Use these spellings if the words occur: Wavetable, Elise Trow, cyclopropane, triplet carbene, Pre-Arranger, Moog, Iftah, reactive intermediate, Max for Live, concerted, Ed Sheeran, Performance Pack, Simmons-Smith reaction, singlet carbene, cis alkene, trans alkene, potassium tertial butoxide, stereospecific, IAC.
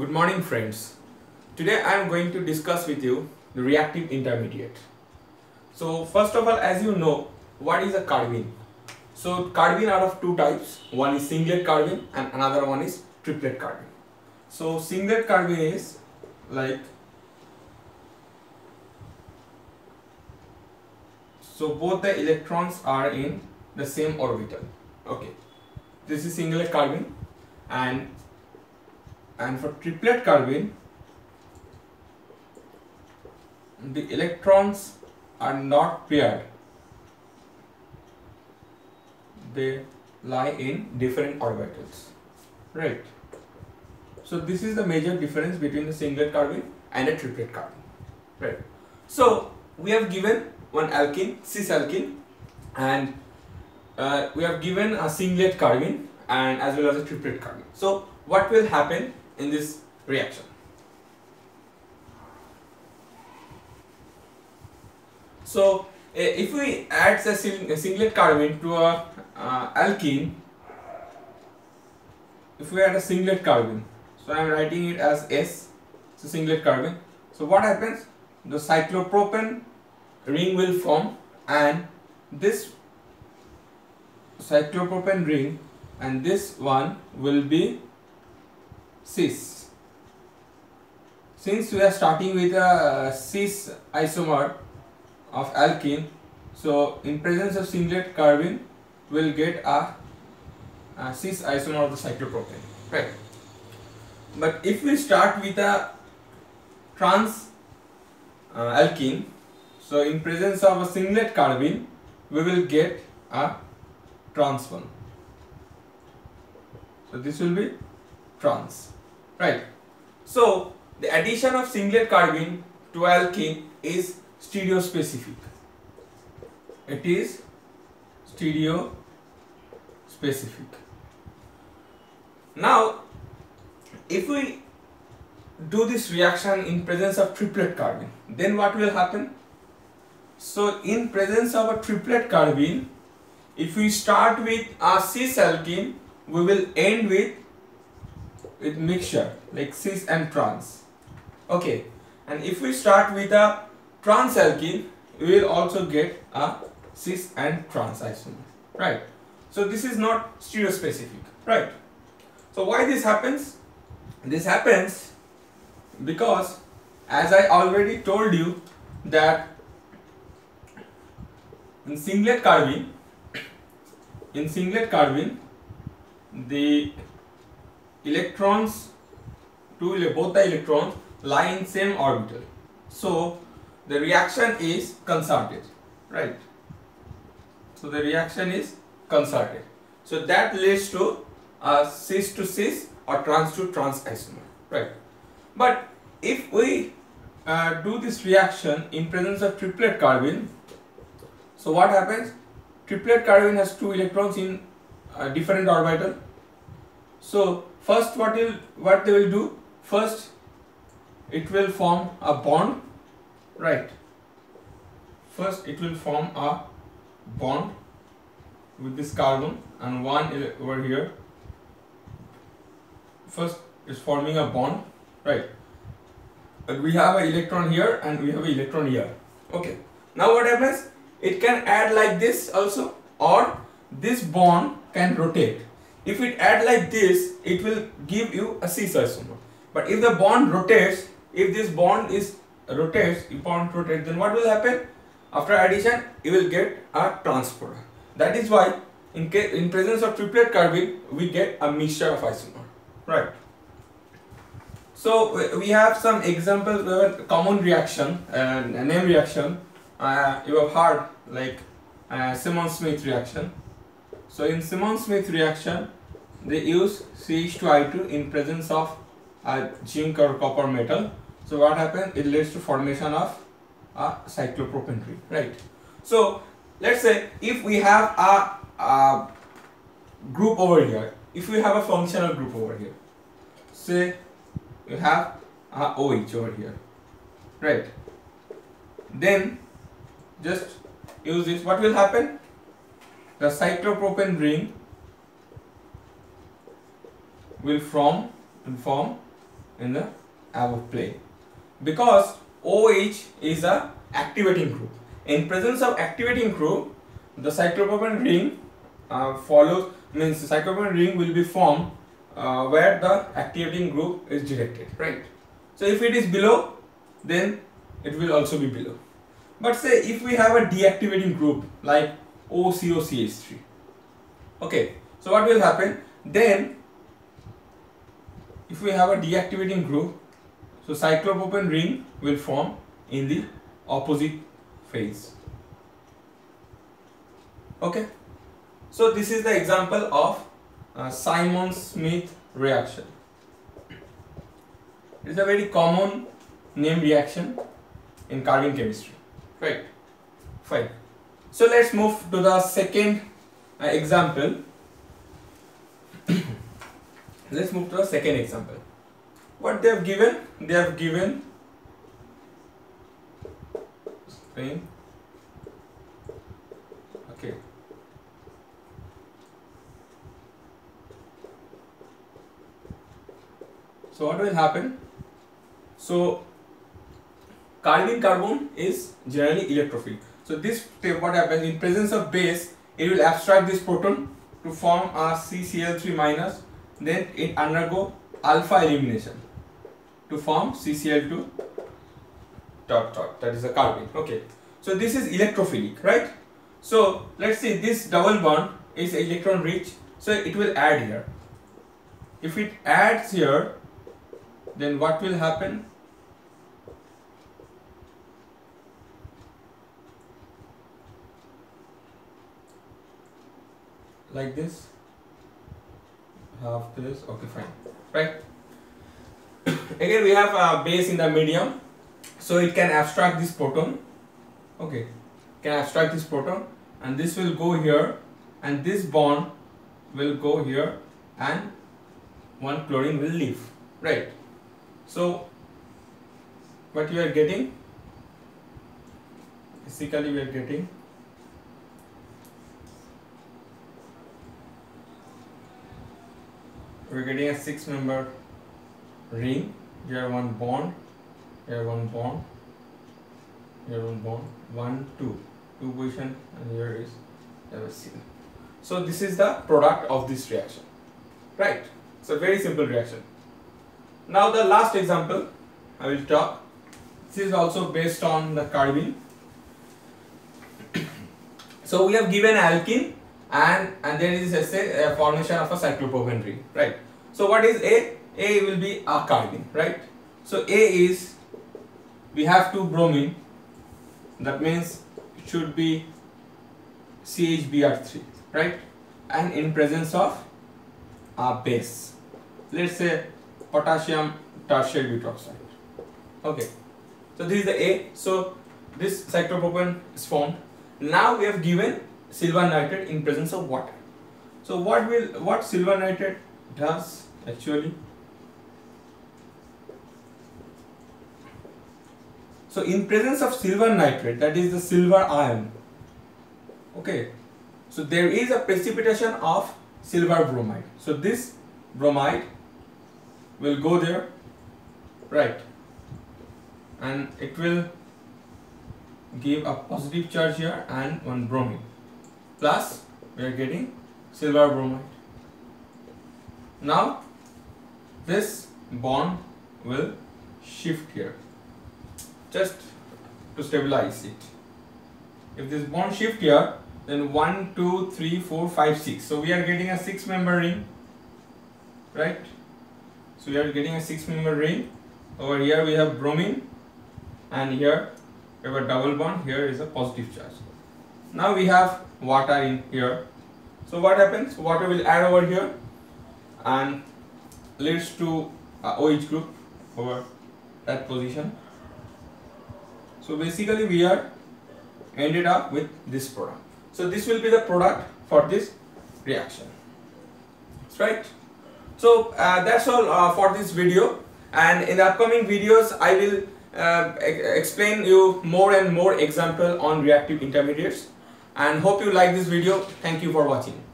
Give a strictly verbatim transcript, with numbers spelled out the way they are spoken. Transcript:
Good morning friends. Today I am going to discuss with you the reactive intermediate. So first of all, as you know, what is a carbene? So carbene are of two types. One is singlet carbene and another one is triplet carbene. So singlet carbene is like, so both the electrons are in the same orbital. Okay, this is singlet carbene. And And for triplet carbene, the electrons are not paired, they lie in different orbitals, right? So this is the major difference between the singlet carbene and a triplet carbene, right? So we have given one alkene, cis alkene, and uh, we have given a singlet carbene and as well as a triplet carbene. So what will happen in this reaction? So if we add a singlet carbene to a uh, alkene, if we add a singlet carbene, so I am writing it as S, so singlet carbene. So what happens? The cyclopropane ring will form, and this cyclopropane ring and this one will be cis. Since we are starting with a cis isomer of alkene, so in presence of singlet carbene we will get a, a cis isomer of the cyclopropane, right? But if we start with a trans uh, alkene, so in presence of a singlet carbene we will get a trans one. So this will be trans, right? So the addition of singlet carbene to alkene is stereospecific. It is stereospecific. Now, if we do this reaction in presence of triplet carbene, then what will happen? So in presence of a triplet carbene, if we start with a cis alkene, we will end with with mixture like cis and trans. Okay, and if we start with a trans alkene, we will also get a cis and trans isomer, right? So this is not stereospecific, right? So why this happens? This happens because, as I already told you, that in singlet carbene, in singlet carbene, the electrons, two, both the electrons lie in same orbital, so the reaction is concerted, right? So the reaction is concerted, so that leads to a cis to cis or trans to trans isomer, right? But if we uh, do this reaction in presence of triplet carbene, so what happens? Triplet carbene has two electrons in Uh, different orbital. So first what will what they will do, first it will form a bond, right? First it will form a bond with this carbon and one over here. First is forming a bond, right? And we have an electron here and we have an electron here. Okay, now what happens? It can add like this also, or this bond can rotate. If it add like this, it will give you a cis isomer. But if the bond rotates, if this bond is rotates, if bond rotates, then what will happen? After addition, you will get a trans product. That is why, in case in presence of triplet carbene, we get a mixture of isomer, right? So we have some examples of common reaction, uh, name reaction. Uh, you have heard like uh, Simmons-Smith reaction. So in Simmons-Smith reaction, they use C H two I two in presence of a zinc or copper metal. So what happens? It leads to formation of a cyclopropane ring, right? So let's say if we have a, a group over here, if we have a functional group over here, say we have a OH over here, right? Then just use this. What will happen? The cyclopropane ring will form and form in the above plane, because OH is a activating group. In presence of activating group, the cyclopropane ring uh, follows, means the cyclopropane ring will be formed uh, where the activating group is directed, right? So if it is below, then it will also be below. But say if we have a deactivating group like O C O C H three, okay, so what will happen then? If we have a deactivating group, so cyclopropane ring will form in the opposite phase. Okay, so this is the example of uh, Simmons-Smith reaction. It is a very common name reaction in carbene chemistry, right? Fine. So let's move to the second uh, example. Let's move to the second example. What they have given? They have given thing. Okay. So what will happen? So carbene carbon is generally electrophilic. So this step, what happens in presence of base, it will abstract this proton to form a C C l three minus. Then it undergo alpha elimination to form C C l two dot dot, that is a carbene. Okay, so this is electrophilic, right? So let's see, this double bond is electron rich, so it will add here. If it adds here, then what will happen? Like this, half this, okay, fine, right? Again we have a base in the medium, so it can abstract this proton. Okay, can abstract this proton, and this will go here, and this bond will go here, and one chlorine will leave, right? So what you are getting, basically we are getting we're getting a six member ring. Here one bond, here one bond, here one bond, one, two, two position, and here is C. So this is the product of this reaction, right? It's a very simple reaction. Now the last example I will talk. This is also based on the carbene. So we have given alkene, and and there is a, say, a formation of a cyclopropane ring, right? So what is A? A will be a carbene, right? So A is, we have two bromine, that means it should be C H B r three, right? And in presence of a base, let's say potassium tertial butoxide. Okay, so this is the A. So this cyclopropane is formed. Now we have given silver nitrate in presence of water. So what will what silver nitrate does actually? So in presence of silver nitrate, that is the silver ion, okay, so there is a precipitation of silver bromide. So this bromide will go there, right, and it will give a positive charge here and one bromine. Plus we are getting silver bromide. Now this bond will shift here just to stabilize it. If this bond shift here, then one, two, three, four, five, six. So we are getting a six member ring, right? So we are getting a six member ring. Over here we have bromine, and here we have a double bond, here is a positive charge. Now we have water in here. So what happens? Water will add over here and leads to a OH group over that position. So basically we are ended up with this product. So this will be the product for this reaction, right? So uh, that's all uh, for this video, and in the upcoming videos I will uh, e- explain you more and more example on reactive intermediates. And hope you like this video. Thank you for watching.